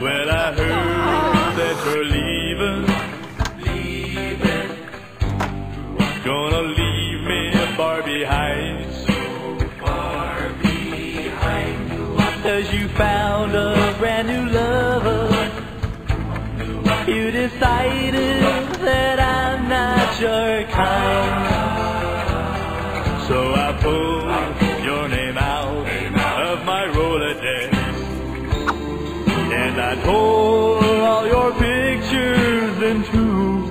When I heard that you're leaving, gonna leave me far behind, so far behind. Cause you found a brand new lover, you decided that I'm not your kind. So I pulled your name out of my Rolodex, and I tore all your pictures in two,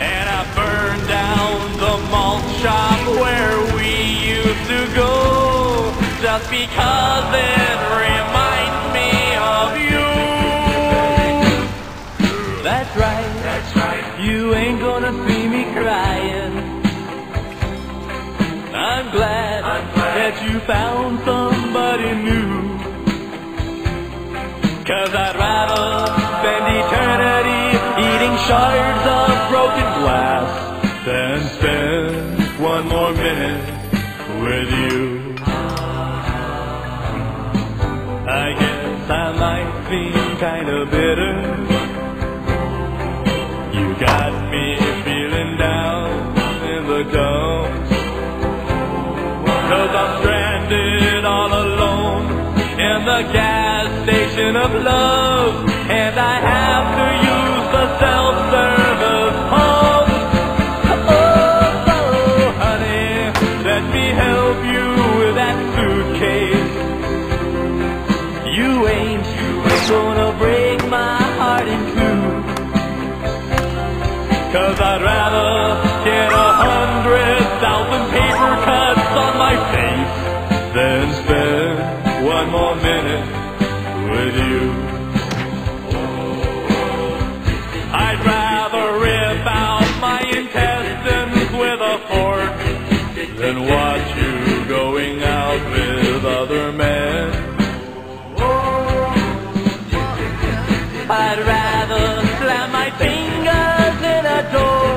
and I burned down the malt shop where we used to go, just because it reminds me of you. That's right, that's right. You ain't gonna see me crying. I'm glad that you found somebody new, cause I'd rather spend eternity eating shards of broken glass than spend one more minute with you. I guess I might seem kinda bitter. You got me feeling down in the dumps, cause I'm stranded all alone in the gas station of love, and I have to use the self-service pump. Oh, honey, let me help you with that suitcase. You ain't gonna break my heart in two, cause I'd rather get 100,000 paper cuts on my face than spend one more minute with you. I'd rather rip out my intestines with a fork than watch you going out with other men. I'd rather slam my fingers in a door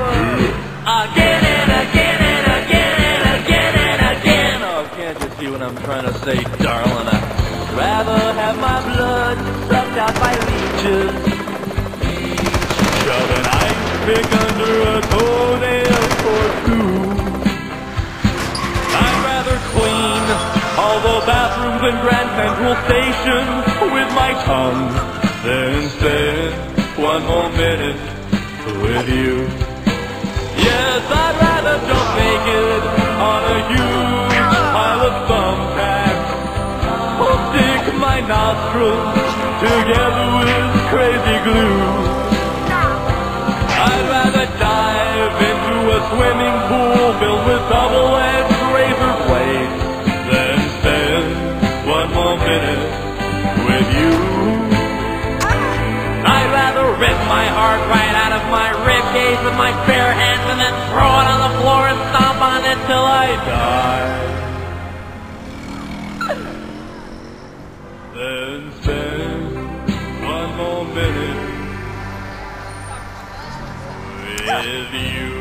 again and again and again and again and again. Oh, can't you see what I'm trying to say, darling? I'd rather have my blood sucked out by leeches, shove an ice pick under a toenail or two. I'd rather clean all the bathrooms in Grand Central Station with my tongue than spend one more minute with you. Yes, I'd rather jump naked on a huge pile of thumbtacks, or stick my nostrils together with crazy glue. I'd rather dive into a swimming pool filled with double-edged razor blades than spend one more minute with you. I'd rather rip my heart right out of my ribcage with my bare hands and then throw it on the floor and stomp on it till I die, then spend one more minute with you.